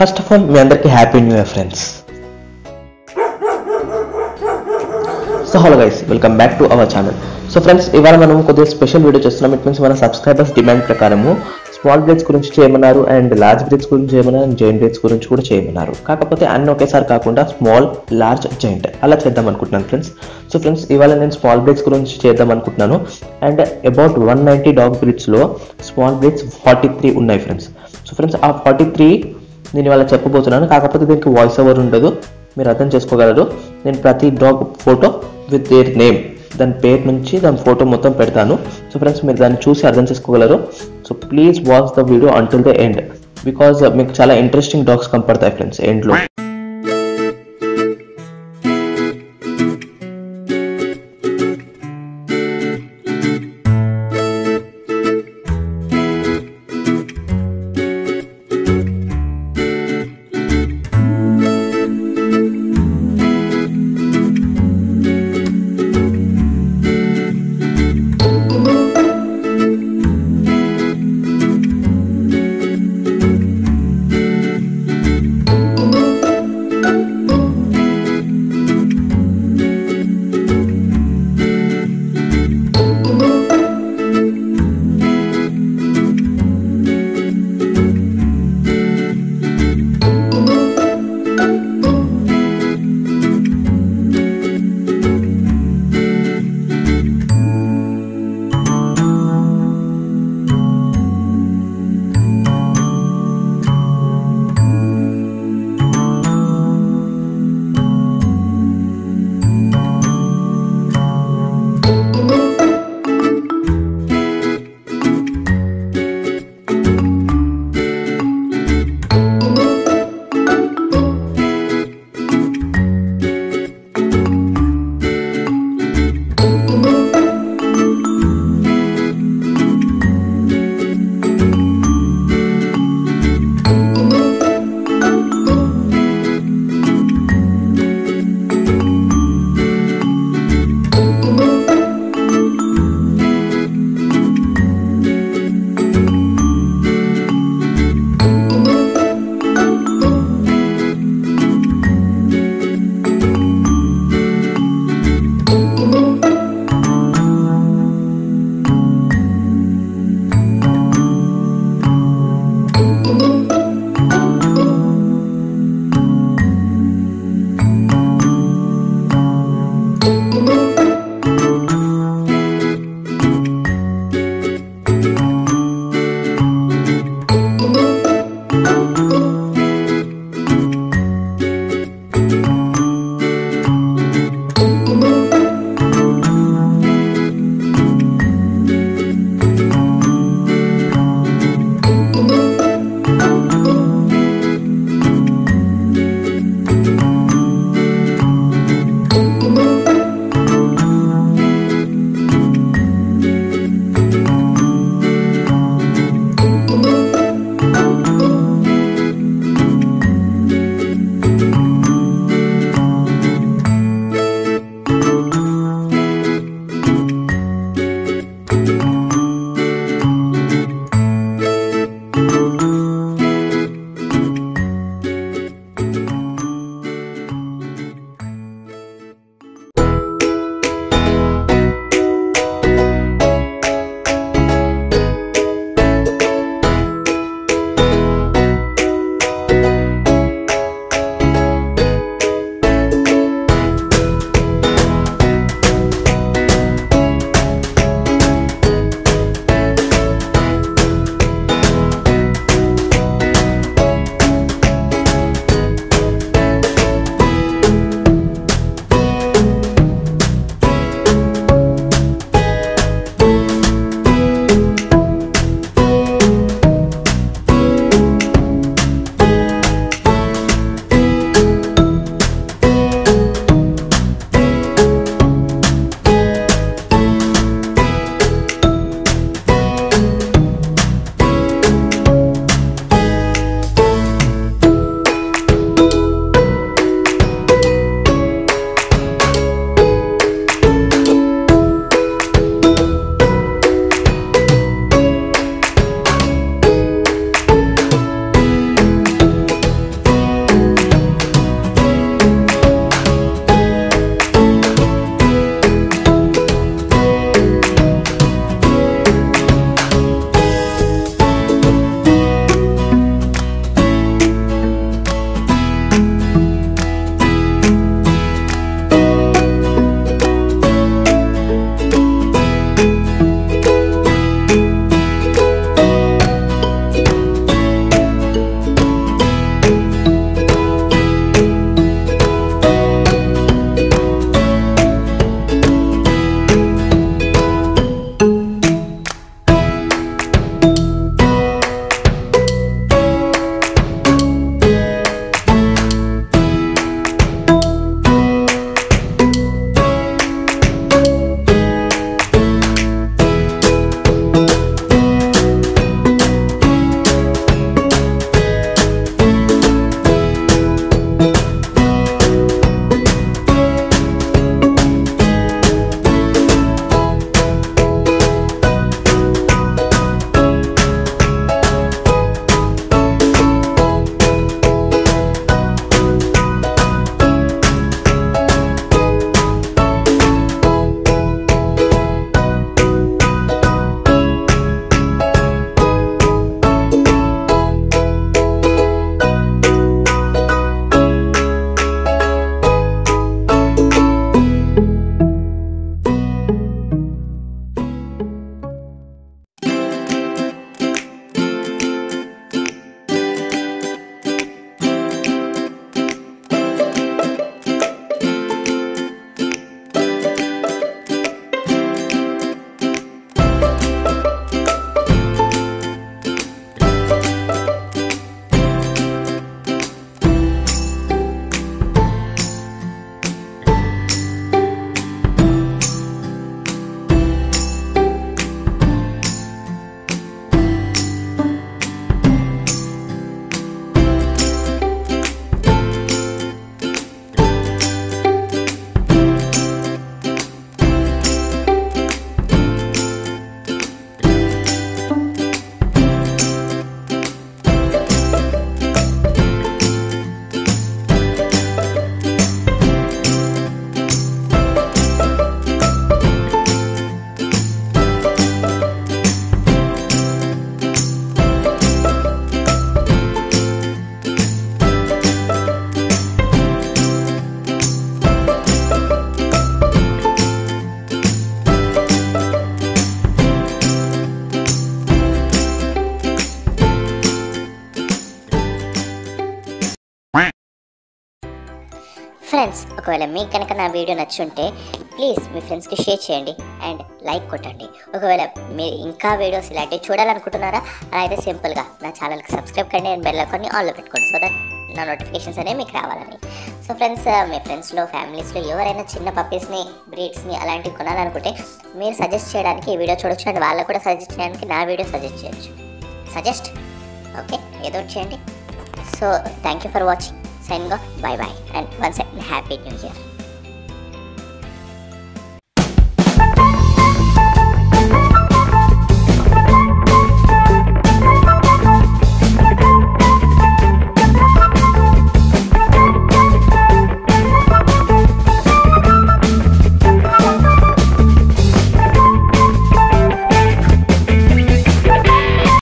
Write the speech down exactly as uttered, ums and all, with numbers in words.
First of all మీ అందరికీ happy new year friends. So hello guys, welcome back to our channel. So friends, ఇవాళ మనం కొద్దిగా special video చేస్తున్నాం. It means మన సబ్స్క్రైబర్స్ డిమాండ్ ప్రకారము స్మాల్ బ్రేడ్స్ గురించి చేయమన్నారు, అండ్ లార్జ్ బ్రేడ్స్ గురించి చేయమన్నారు, అండ్ జైంట్ బ్రేడ్స్ గురించి కూడా చేయమన్నారు. కాకపోతే అన్ని ఒకేసారి కాకుండా స్మాల్, లార్జ్, జైంట్ అలా చేద్దాం అనుకుంటున్నాను ఫ్రెండ్స్. సో ఫ్రెండ్స్, ఇవాళ నేను స్మాల్ బ్రేడ్స్ గురించి చేద్దాం అనుకుంటున్నాను. And about one ninety dog బ్రీడ్స్లో స్మాల్ బ్రేడ్స్ ఫార్టీ త్రీ ఉన్నాయి ఫ్రెండ్స్. సో ఫ్రెండ్స్, ఆ ఫార్టీ త్రీ నేను ఇవాళ చెప్పబోతున్నాను. కాకపోతే దీనికి వాయిస్ ఓవర్ ఉండదు, మీరు అర్థం చేసుకోగలరు. నేను ప్రతి dog photo with their name, దాని పేరు నుంచి దాని ఫోటో మొత్తం పెడతాను. సో ఫ్రెండ్స్, మీరు దాన్ని చూసి అర్థం చేసుకోగలరు. So please watch the video until the end, because మీకు చాలా ఇంట్రెస్టింగ్ డాగ్స్ కనపడతాయి ఫ్రెండ్స్ ఎండ్లో. ఫ్రెండ్స్, ఒకవేళ మీకు కనుక నా వీడియో నచ్చుంటే ప్లీజ్ మీ ఫ్రెండ్స్కి షేర్ చేయండి అండ్ లైక్ కొట్టండి. ఒకవేళ మీరు ఇంకా వీడియోస్ ఇలాంటివి చూడాలనుకుంటున్నారా, అలా అయితే సింపుల్గా నా ఛానల్కి సబ్స్క్రైబ్ కండి అండ్ బెల్ ఐకాన్ని ఆన్లో పెట్టుకోండి, సో దట్ నా నోటిఫికేషన్స్ అనేవి మీకు రావాలని. సో ఫ్రెండ్స్, మీ ఫ్రెండ్స్లో ఫ్యామిలీస్లో ఎవరైనా చిన్న పప్పీస్ని బ్రీడ్స్ని అలాంటివి కొనాలనుకుంటే మీరు సజెస్ట్ చేయడానికి ఈ వీడియో చూడొచ్చు అండ్ వాళ్ళకు కూడా సజెస్ట్ చేయడానికి నా వీడియో సజెస్ట్ చేయొచ్చు. సజెస్ట్ ఓకే, ఏదో చేయండి. So thank you for watching. సైన్ గా, bye bye and once happy new year.